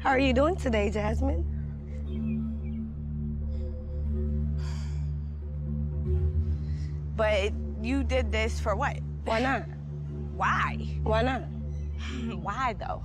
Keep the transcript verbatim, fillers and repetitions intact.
How are you doing today, Jasmine? But you did this for what? Why not? Why? Why not? Why, though?